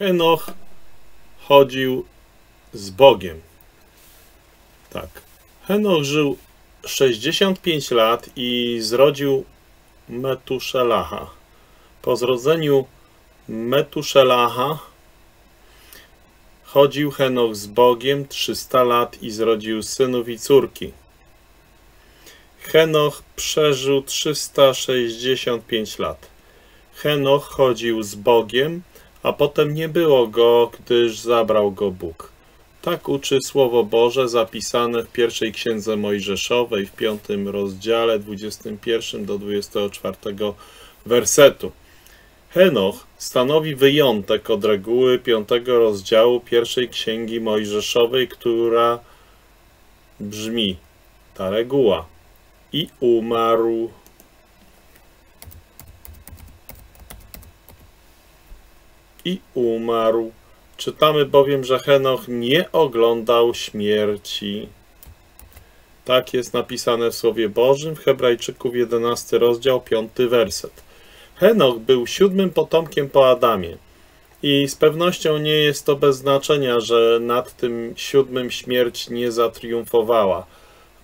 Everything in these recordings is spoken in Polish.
Henoch chodził z Bogiem. Tak. Henoch żył 65 lat i zrodził Metuszelaha. Po zrodzeniu Metuszelaha chodził Henoch z Bogiem 300 lat i zrodził synów i córki. Henoch przeżył 365 lat. Henoch chodził z Bogiem, a potem nie było go, gdyż zabrał go Bóg. Tak uczy Słowo Boże zapisane w pierwszej Księdze Mojżeszowej w 5 rozdziale 21 do 24 wersetu. Henoch stanowi wyjątek od reguły 5 rozdziału pierwszej Księgi Mojżeszowej, która brzmi, ta reguła, i umarł. Czytamy bowiem, że Henoch nie oglądał śmierci. Tak jest napisane w Słowie Bożym w Hebrajczyków 11 rozdział 5 werset. Henoch był 7. potomkiem po Adamie i z pewnością nie jest to bez znaczenia, że nad tym 7. śmierć nie zatriumfowała.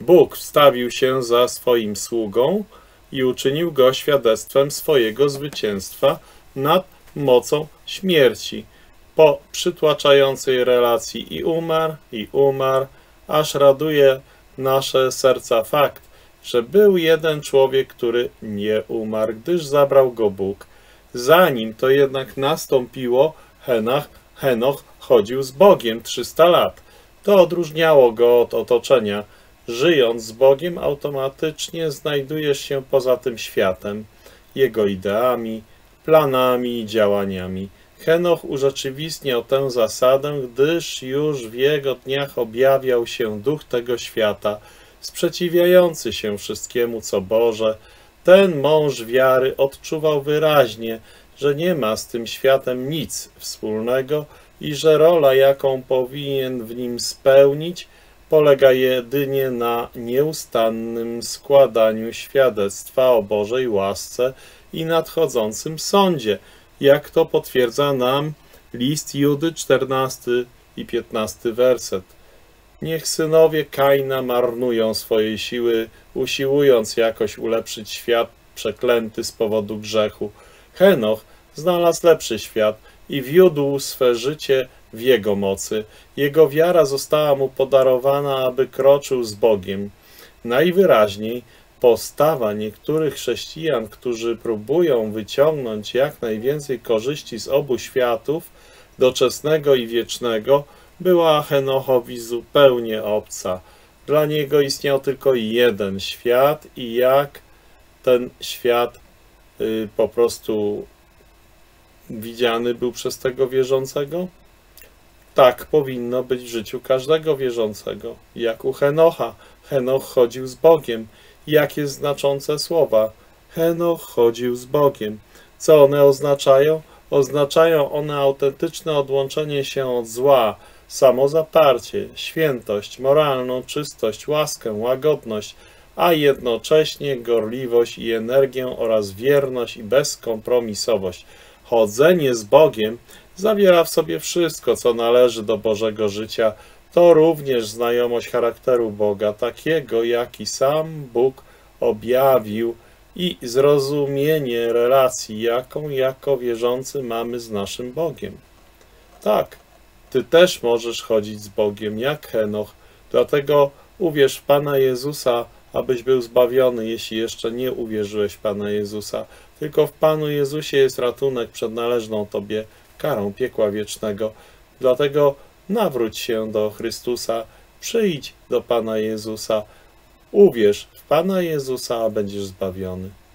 Bóg wstawił się za swoim sługą i uczynił go świadectwem swojego zwycięstwa nad mocą śmierci. Po przytłaczającej relacji i umarł, aż raduje nasze serca fakt, że był jeden człowiek, który nie umarł, gdyż zabrał go Bóg. Zanim to jednak nastąpiło, Henoch chodził z Bogiem 300 lat. To odróżniało go od otoczenia. Żyjąc z Bogiem, automatycznie znajdujesz się poza tym światem, jego ideami, planami i działaniami. Henoch urzeczywistniał tę zasadę, gdyż już w jego dniach objawiał się duch tego świata, sprzeciwiający się wszystkiemu, co Boże. Ten mąż wiary odczuwał wyraźnie, że nie ma z tym światem nic wspólnego i że rola, jaką powinien w nim spełnić, polega jedynie na nieustannym składaniu świadectwa o Bożej łasce i nadchodzącym sądzie, jak to potwierdza nam list Judy 14 i 15 werset. Niech synowie Kaina marnują swoje siły, usiłując jakoś ulepszyć świat przeklęty z powodu grzechu. Henoch znalazł lepszy świat i wiódł swe życie w jego mocy. Jego wiara została mu podarowana, aby kroczył z Bogiem. Najwyraźniej postawa niektórych chrześcijan, którzy próbują wyciągnąć jak najwięcej korzyści z obu światów, doczesnego i wiecznego, była Henochowi zupełnie obca. Dla niego istniał tylko jeden świat i jak ten świat po prostu widziany był przez tego wierzącego? Tak powinno być w życiu każdego wierzącego, jak u Henocha. Henoch chodził z Bogiem. Jakie znaczące słowa? Henoch chodził z Bogiem. Co one oznaczają? Oznaczają one autentyczne odłączenie się od zła, samozaparcie, świętość, moralną czystość, łaskę, łagodność, a jednocześnie gorliwość i energię oraz wierność i bezkompromisowość. Chodzenie z Bogiem zawiera w sobie wszystko, co należy do Bożego życia. To również znajomość charakteru Boga, takiego, jaki sam Bóg objawił, i zrozumienie relacji, jaką jako wierzący mamy z naszym Bogiem. Tak, ty też możesz chodzić z Bogiem, jak Henoch, dlatego uwierz w Pana Jezusa, abyś był zbawiony, jeśli jeszcze nie uwierzyłeś w Pana Jezusa. Tylko w Panu Jezusie jest ratunek przed należną tobie karą piekła wiecznego. Dlatego nawróć się do Chrystusa, przyjdź do Pana Jezusa, uwierz w Pana Jezusa, a będziesz zbawiony.